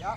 Ja.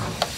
Thank you.